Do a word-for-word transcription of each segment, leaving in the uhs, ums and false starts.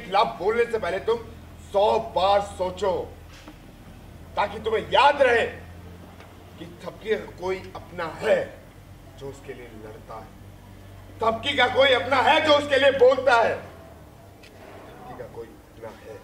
के खिलाफ बोलने से पहले तुम सौ बार सोचो, ताकि तुम्हें याद रहे कि तबकीर कोई अपना है जो उसके लिए लड़ता है, तबकी का कोई अपना है जो उसके लिए बोलता है, तबकी का कोई अपना है।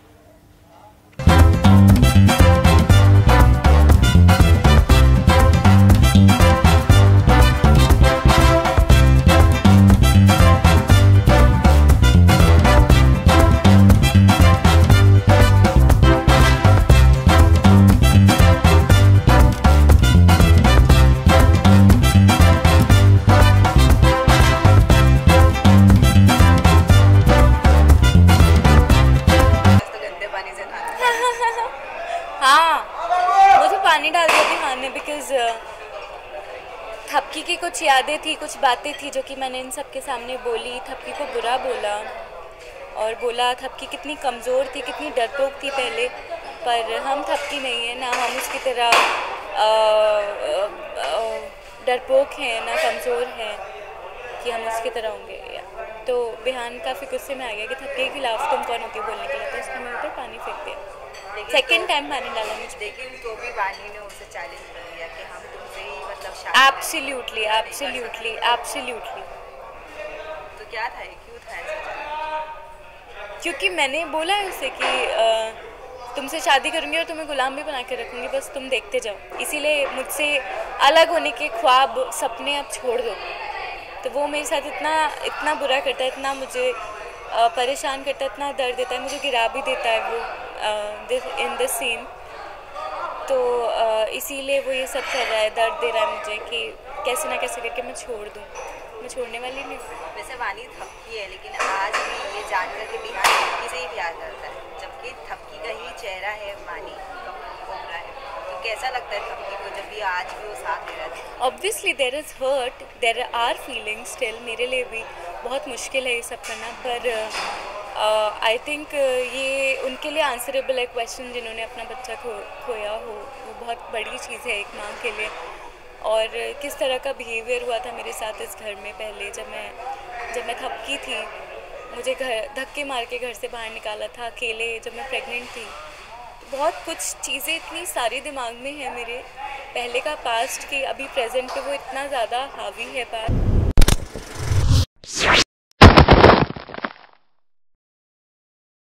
थपकी की कुछ यादें थी, कुछ बातें थी जो कि मैंने इन सबके सामने बोली। थपकी को बुरा बोला और बोला थपकी कितनी कमज़ोर थी, कितनी डरपोक थी पहले, पर हम थपकी नहीं है ना, हम उसकी तरह डरपोक हैं ना कमज़ोर हैं कि हम उसकी तरह होंगे। तो बिहान काफ़ी गुस्से में आ गया कि थपकी के खिलाफ तुम कौन होती बोलने के लिए, तो उसने मेरे ऊपर पानी फेंक दिया। सेकेंड टाइम पानी डाला मुझे। लेकिन तो भी वानी ने उसे चैलेंज कर दिया कि हम तुमसे ही मतलब एब्सोल्युटली एब्सोल्युटली एब्सोल्युटली। तो क्या था, क्यों था ऐसा? क्योंकि मैंने बोला है उसे कि आ, तुमसे शादी करूंगी और तुम्हें गुलाम भी बना के रखूंगी, बस तुम देखते जाओ। इसीलिए मुझसे अलग होने के ख्वाब सपने आप छोड़ दो। तो वो मेरे साथ इतना इतना बुरा करता है, इतना मुझे आ, परेशान करता है, इतना दर्द देता है, मुझे गिरा भी देता है वो इन द सीन। तो uh, इसीलिए वो ये सब कर रहा है, दर्द दे रहा है मुझे कि कैसे ना कैसे करके मैं छोड़ दूँ। मैं छोड़ने वाली नहीं। वैसे वानी थपकी है, लेकिन आज भी ये जानकर के बिहान थपकी से ही प्यार करता है, जबकि थपकी का ही चेहरा है वानी घूम रहा है। तो कैसा लगता है थपकी को जब भी आज भी वो साथ दे रहा था? Obviously there is hurt, there are feelings still. मेरे लिए भी बहुत मुश्किल है ये सब करना, पर uh, I uh, think uh, ये उनके लिए आंसरेबल है क्वेश्चन, जिन्होंने अपना बच्चा खो खोया हो। वो बहुत बड़ी चीज़ है एक माँ के लिए। और किस तरह का बिहेवियर हुआ था मेरे साथ इस घर में पहले, जब मैं जब मैं थपकी थी, मुझे घर धक्के मार के घर से बाहर निकाला था अकेले जब मैं प्रेग्नेंट थी। तो बहुत कुछ चीज़ें इतनी सारी दिमाग में है मेरे, पहले का पास्ट की अभी प्रेजेंट पे वो इतना ज़्यादा हावी है। पास्ट